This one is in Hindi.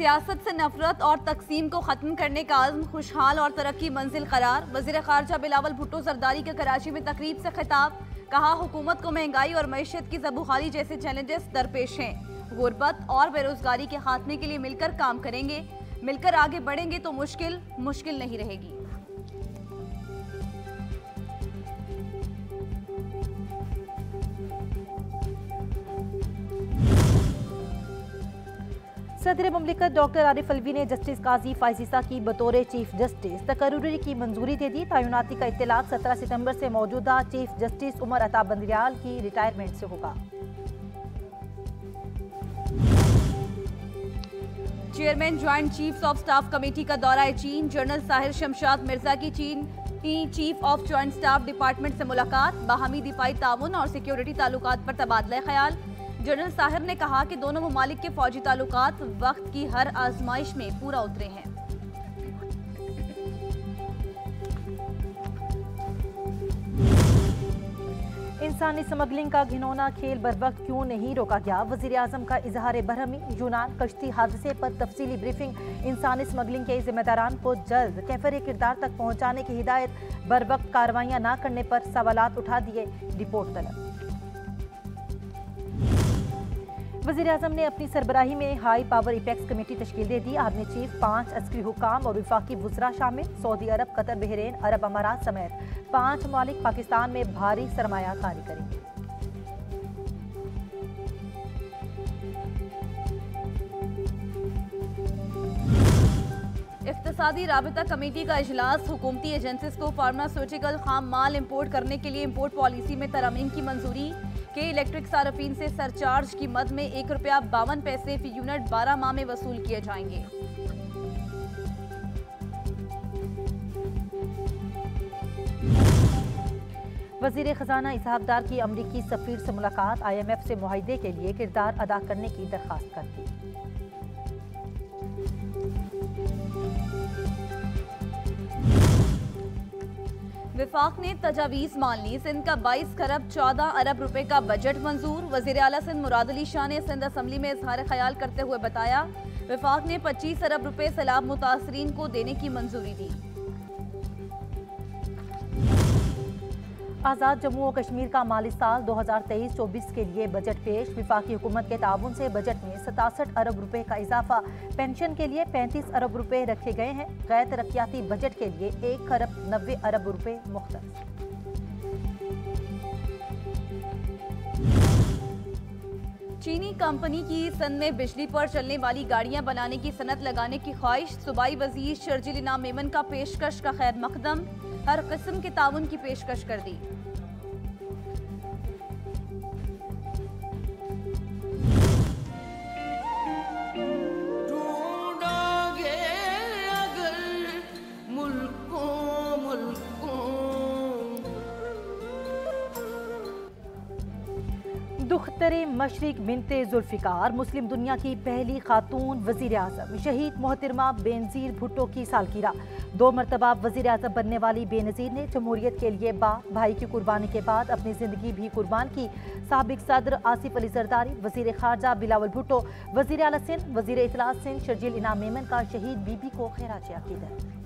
सियासत से नफरत और तकसीम को ख़त्म करने का आज़म, खुशहाल और तरक्की मंजिल करार। वज़ीर ख़ारजा बिलावल भुट्टो ज़रदारी का कराची में तकरीब से खिताब। कहा, हुकूमत को महंगाई और मैशियत की जबोहाली जैसे चैलेंजेस दरपेश हैं। गुर्बत और बेरोज़गारी के खात्मे के लिए मिलकर काम करेंगे, मिलकर आगे बढ़ेंगे तो मुश्किल नहीं रहेगी। सदर मुमलिकत डॉक्टर आरिफ अलवी ने जस्टिस काज़ी फ़ाइज़ ईसा की बतौर चीफ जस्टिस तकर्री की मंजूरी दे दी। तैनाती का इत्तलाक़ 17 सितम्बर से मौजूदा चीफ जस्टिस उमर अता बंदियाल की रिटायरमेंट से होगा। Chairman joint chiefs of staff committee का दौरा चीन। जनरल साहिर शमशाद मिर्जा की चीन chief of joint staff department से मुलाकात। बाहमी दिफाई ताउन और सिक्योरिटी ताल्लुकात पर तबादला ख्याल। जनरल साहिब ने कहा कि दोनों ममालिक के फौजी ताल्लुकात वक्त की हर आजमाइश में पूरा उतरे हैं। इंसानी स्मगलिंग का घिनौना खेल बरवक्त क्यों नहीं रोका गया, वज़ीर आज़म का इजहार बरहमी। यूनान कश्ती हादसे पर तफसीली ब्रीफिंग। इंसानी स्मगलिंग के जिम्मेदारान को जल्द कैफरे किरदार तक पहुँचाने की हिदायत। बरवक्त कार्रवाइयाँ ना करने पर सवालात उठा दिए, रिपोर्ट तलब। वज़ीर आज़म ने अपनी सरबराही में हाई पावर इपेक्स कमेटी तश्कील दे दी। आर्मी चीफ, 5 अस्करी हुकाम और वफाकी वज़रा शामिल। सऊदी अरब, कतर, बहरीन, अरब अमारात समेत 5 ममालिक पाकिस्तान में भारी सरमाया कारी करेंगे। इक़्तिसादी राबिता कमेटी का इजलास। हुकूमती एजेंसीज को फार्मास्यूटिकल खाम माल इम्पोर्ट करने के लिए इम्पोर्ट पॉलिसी में तरमीम की मंजूरी। के इलेक्ट्रिक सारफीन से सरचार्ज की मद में ₹1.52 फी यूनिट 12 माह में वसूल किए जाएंगे। वज़ीर ख़जाना इशाक़ डार की अमरीकी सफ़ीर से मुलाकात। IMF से मुआहदे के लिए किरदार अदा करने की दरख्वास्त कर दी। विफाक ने तजावीज़ मान ली। सिंध का 22 खरब 14 अरब रुपए का बजट मंजूर। वज़ीर आला सिंध मुरादली शाह ने सिंध असम्बली में इजहार ख्याल करते हुए बताया, विफाक ने 25 अरब रुपए सैलाब मुतासरीन को देने की मंजूरी दी। आज़ाद जम्मू और कश्मीर का माली साल 2023-24 के लिए बजट पेश। वफाकी हुकूमत के ताबुन से बजट में 67 अरब रुपए का इजाफा। पेंशन के लिए 35 अरब रुपए रखे गए हैं। गैर तरक्याती बजट के लिए 1.90 खरब रुपए मुख्तस। चीनी कंपनी की सिंध में बिजली पर चलने वाली गाड़ियां बनाने की सनत लगाने की ख्वाहिश। सूबाई वजीर शर्जील मेमन का पेशकश का खैर मकदम। हर किस्म के ताउन की पेशकश कर दी। ढूंढोगे अगर मुल्कों दुख्तरे मशरिक बिनते जुल्फिकार मुस्लिम दुनिया की पहली खातून वज़ीर आज़म। शहीद मोहतरमा बेनज़ीर भुट्टो की सालगिरह। 2 मरतबा वज़ीर आज़म बनने वाली बेनज़ीर ने जमहूरियत के लिए बाप भाई की कुर्बानी के बाद अपनी ज़िंदगी भी कुर्बान की। साबिक सदर आसिफ अली ज़रदारी, वज़ीर ख़ारजा बिलावल भुट्टो, वज़ीर आला सिंध, वज़ीर इतलात सिंध शर्जील मेमन का शहीद बीबी को खैराज-ए-अक़ीदत।